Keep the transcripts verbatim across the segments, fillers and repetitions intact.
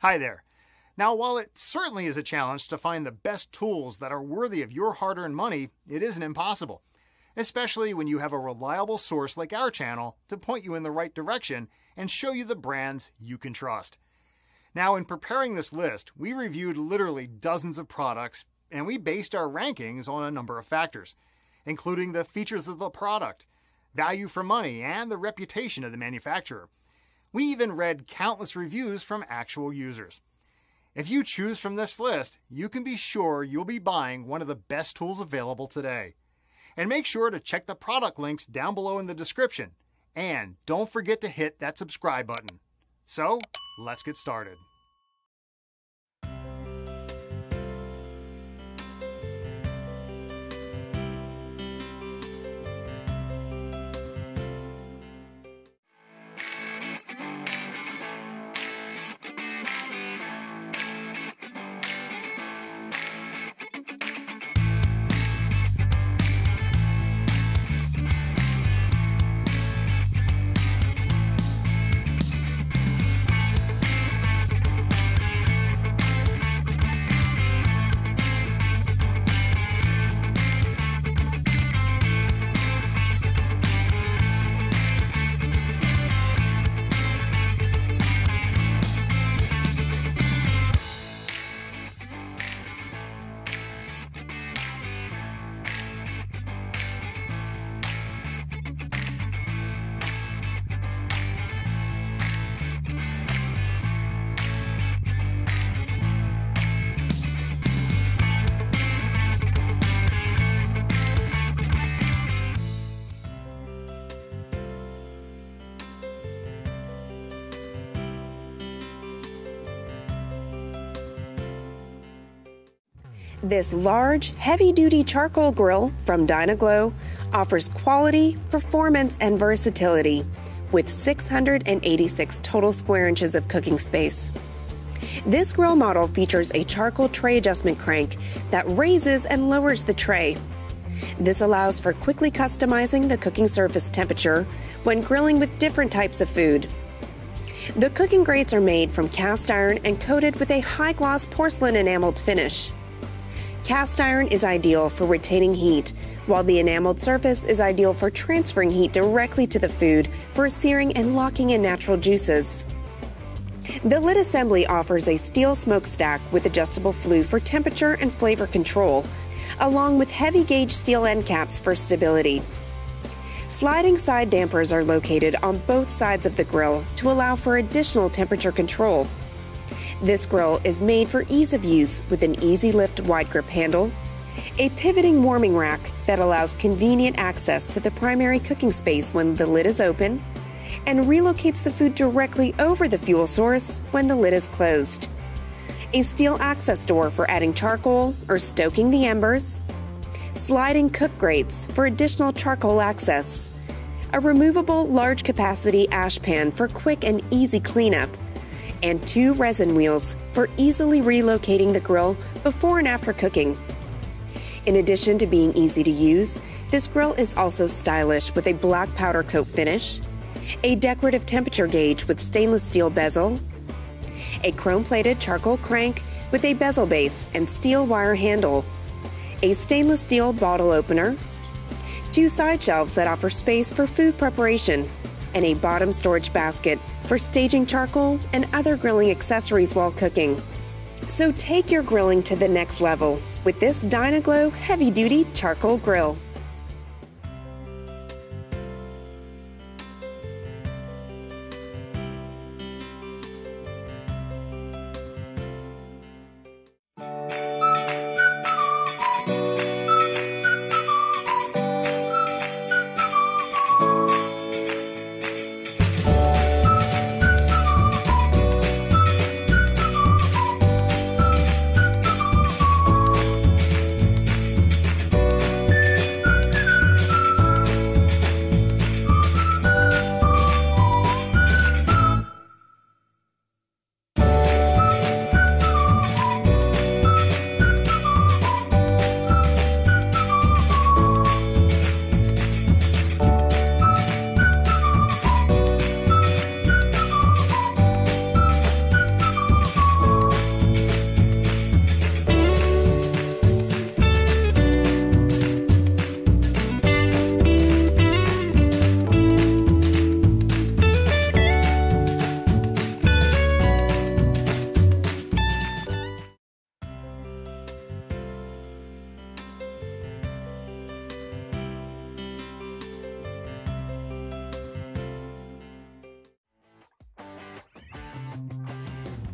Hi there. Now, while it certainly is a challenge to find the best tools that are worthy of your hard-earned money, it isn't impossible, especially when you have a reliable source like our channel to point you in the right direction and show you the brands you can trust. Now, in preparing this list, we reviewed literally dozens of products, and we based our rankings on a number of factors, including the features of the product, value for money, and the reputation of the manufacturer. We even read countless reviews from actual users. If you choose from this list, you can be sure you'll be buying one of the best tools available today. And make sure to check the product links down below in the description. And don't forget to hit that subscribe button. So, let's get started. This large, heavy-duty charcoal grill from Dyna-Glo offers quality, performance, and versatility with six hundred eighty-six total square inches of cooking space. This grill model features a charcoal tray adjustment crank that raises and lowers the tray. This allows for quickly customizing the cooking surface temperature when grilling with different types of food. The cooking grates are made from cast iron and coated with a high-gloss porcelain enameled finish. Cast iron is ideal for retaining heat, while the enameled surface is ideal for transferring heat directly to the food for searing and locking in natural juices. The lid assembly offers a steel smokestack with adjustable flue for temperature and flavor control, along with heavy gauge steel end caps for stability. Sliding side dampers are located on both sides of the grill to allow for additional temperature control. This grill is made for ease of use with an easy lift wide grip handle, a pivoting warming rack that allows convenient access to the primary cooking space when the lid is open, and relocates the food directly over the fuel source when the lid is closed, a steel access door for adding charcoal or stoking the embers, sliding cook grates for additional charcoal access, a removable large capacity ash pan for quick and easy cleanup, and two resin wheels for easily relocating the grill before and after cooking. In addition to being easy to use, this grill is also stylish with a black powder coat finish, a decorative temperature gauge with stainless steel bezel, a chrome-plated charcoal crank with a bezel base and steel wire handle, a stainless steel bottle opener, two side shelves that offer space for food preparation, and a bottom storage basket for staging charcoal and other grilling accessories while cooking. So take your grilling to the next level with this Dyna-Glo Heavy Duty Charcoal Grill.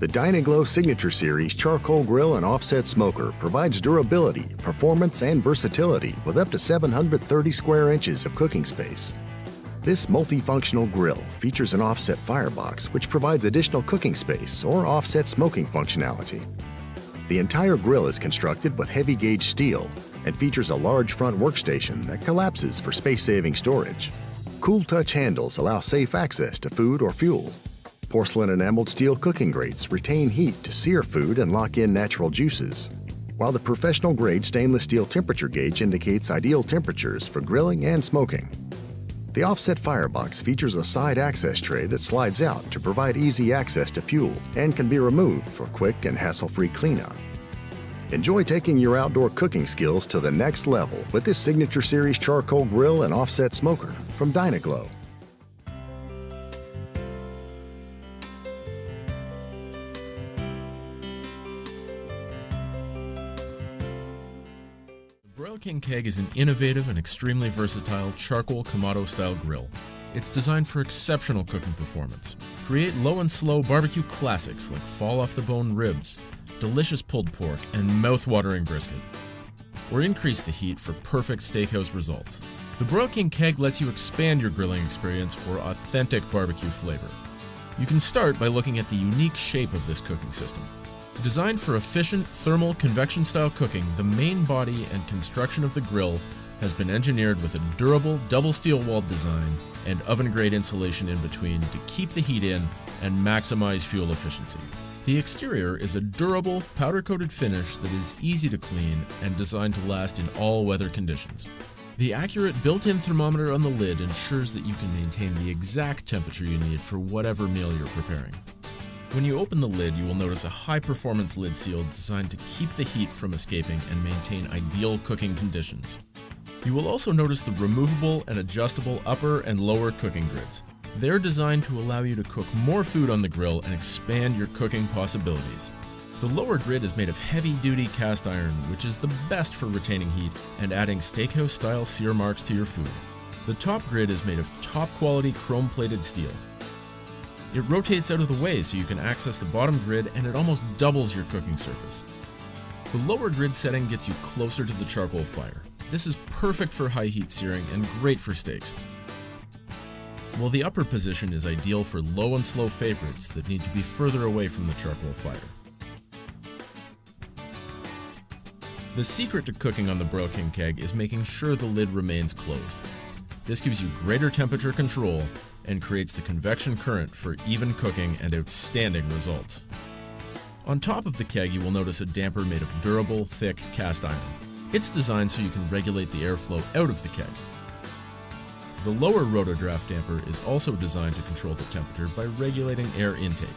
The Dyna-Glo Signature Series Charcoal Grill and Offset Smoker provides durability, performance, and versatility with up to seven hundred thirty square inches of cooking space. This multifunctional grill features an offset firebox which provides additional cooking space or offset smoking functionality. The entire grill is constructed with heavy gauge steel and features a large front workstation that collapses for space-saving storage. Cool touch handles allow safe access to food or fuel. Porcelain enameled steel cooking grates retain heat to sear food and lock in natural juices, while the professional grade stainless steel temperature gauge indicates ideal temperatures for grilling and smoking. The offset firebox features a side access tray that slides out to provide easy access to fuel and can be removed for quick and hassle-free cleanup. Enjoy taking your outdoor cooking skills to the next level with this Signature Series Charcoal Grill and Offset Smoker from Dyna-Glo. Broil King Keg is an innovative and extremely versatile charcoal Kamado-style grill. It's designed for exceptional cooking performance. Create low and slow barbecue classics like fall-off-the-bone ribs, delicious pulled pork, and mouth-watering brisket. Or increase the heat for perfect steakhouse results. The Broil King Keg lets you expand your grilling experience for authentic barbecue flavor. You can start by looking at the unique shape of this cooking system. Designed for efficient thermal convection-style cooking, the main body and construction of the grill has been engineered with a durable double steel walled design and oven-grade insulation in between to keep the heat in and maximize fuel efficiency. The exterior is a durable, powder-coated finish that is easy to clean and designed to last in all weather conditions. The accurate built-in thermometer on the lid ensures that you can maintain the exact temperature you need for whatever meal you're preparing. When you open the lid, you will notice a high-performance lid seal designed to keep the heat from escaping and maintain ideal cooking conditions. You will also notice the removable and adjustable upper and lower cooking grids. They're designed to allow you to cook more food on the grill and expand your cooking possibilities. The lower grid is made of heavy-duty cast iron, which is the best for retaining heat and adding steakhouse-style sear marks to your food. The top grid is made of top-quality chrome-plated steel. It rotates out of the way so you can access the bottom grid, and it almost doubles your cooking surface. The lower grid setting gets you closer to the charcoal fire. This is perfect for high heat searing and great for steaks, while the upper position is ideal for low and slow favorites that need to be further away from the charcoal fire. The secret to cooking on the Broil King Keg is making sure the lid remains closed. This gives you greater temperature control and creates the convection current for even cooking and outstanding results. On top of the keg, you will notice a damper made of durable, thick cast iron. It's designed so you can regulate the airflow out of the keg. The lower rotodraft damper is also designed to control the temperature by regulating air intake,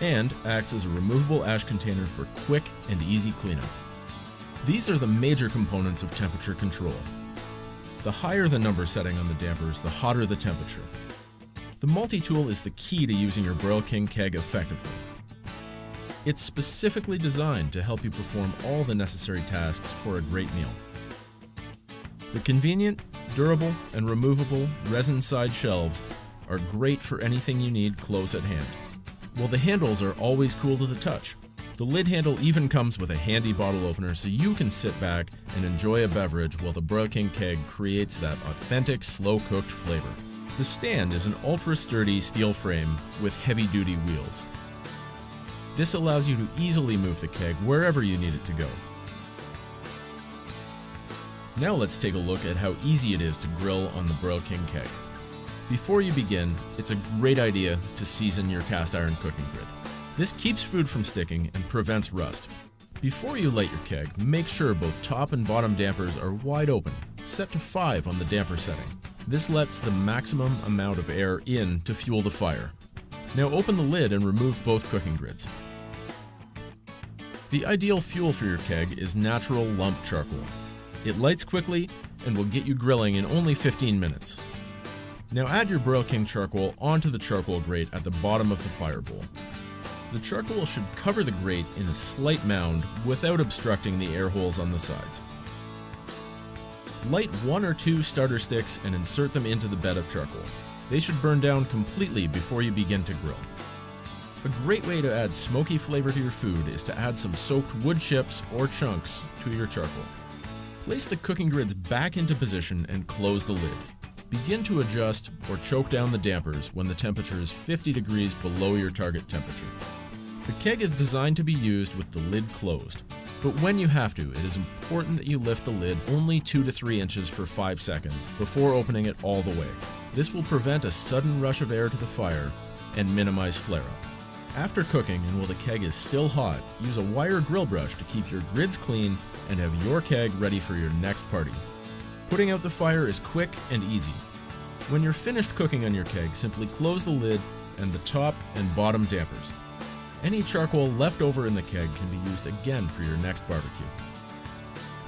and acts as a removable ash container for quick and easy cleanup. These are the major components of temperature control. The higher the number setting on the dampers, the hotter the temperature. The multi-tool is the key to using your Broil King Keg effectively. It's specifically designed to help you perform all the necessary tasks for a great meal. The convenient, durable, and removable resin side shelves are great for anything you need close at hand, while the handles are always cool to the touch. The lid handle even comes with a handy bottle opener so you can sit back and enjoy a beverage while the Broil King Keg creates that authentic, slow-cooked flavor. The stand is an ultra-sturdy steel frame with heavy-duty wheels. This allows you to easily move the keg wherever you need it to go. Now let's take a look at how easy it is to grill on the Broil King Keg. Before you begin, it's a great idea to season your cast iron cooking grid. This keeps food from sticking and prevents rust. Before you light your keg, make sure both top and bottom dampers are wide open, set to five on the damper setting. This lets the maximum amount of air in to fuel the fire. Now open the lid and remove both cooking grids. The ideal fuel for your keg is natural lump charcoal. It lights quickly and will get you grilling in only fifteen minutes. Now add your Broil King charcoal onto the charcoal grate at the bottom of the fire bowl. The charcoal should cover the grate in a slight mound without obstructing the air holes on the sides. Light one or two starter sticks and insert them into the bed of charcoal. They should burn down completely before you begin to grill. A great way to add smoky flavor to your food is to add some soaked wood chips or chunks to your charcoal. Place the cooking grids back into position and close the lid. Begin to adjust or choke down the dampers when the temperature is fifty degrees below your target temperature. The keg is designed to be used with the lid closed, but when you have to, it is important that you lift the lid only two to three inches for five seconds before opening it all the way. This will prevent a sudden rush of air to the fire and minimize flare-up. After cooking and while the keg is still hot, use a wire grill brush to keep your grids clean and have your keg ready for your next party. Putting out the fire is quick and easy. When you're finished cooking on your keg, simply close the lid and the top and bottom dampers. Any charcoal left over in the keg can be used again for your next barbecue.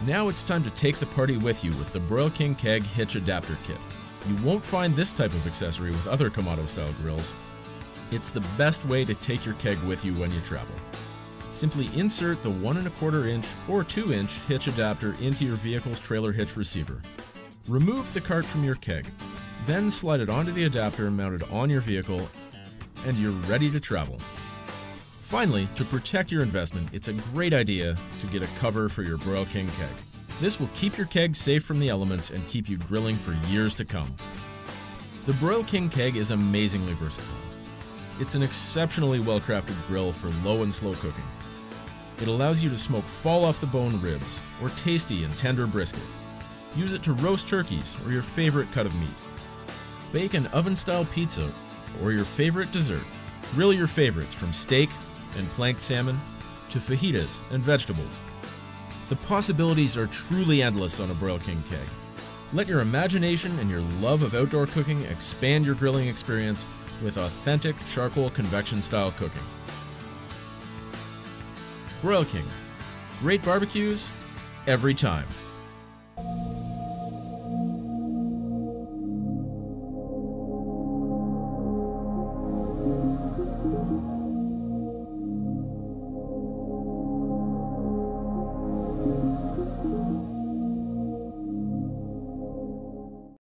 Now it's time to take the party with you with the Broil King Keg Hitch Adapter Kit. You won't find this type of accessory with other Kamado style grills. It's the best way to take your keg with you when you travel. Simply insert the one and a quarter inch or two inch hitch adapter into your vehicle's trailer hitch receiver. Remove the cart from your keg, then slide it onto the adapter mounted on your vehicle, and you're ready to travel. Finally, to protect your investment, it's a great idea to get a cover for your Broil King keg. This will keep your keg safe from the elements and keep you grilling for years to come. The Broil King keg is amazingly versatile. It's an exceptionally well-crafted grill for low and slow cooking. It allows you to smoke fall-off-the-bone ribs or tasty and tender brisket. Use it to roast turkeys or your favorite cut of meat. Bake an oven-style pizza or your favorite dessert. Grill your favorites from steak and planked salmon to fajitas and vegetables. The possibilities are truly endless on a Broil King keg. Let your imagination and your love of outdoor cooking expand your grilling experience with authentic charcoal convection style cooking. Broil King. Great barbecues every time.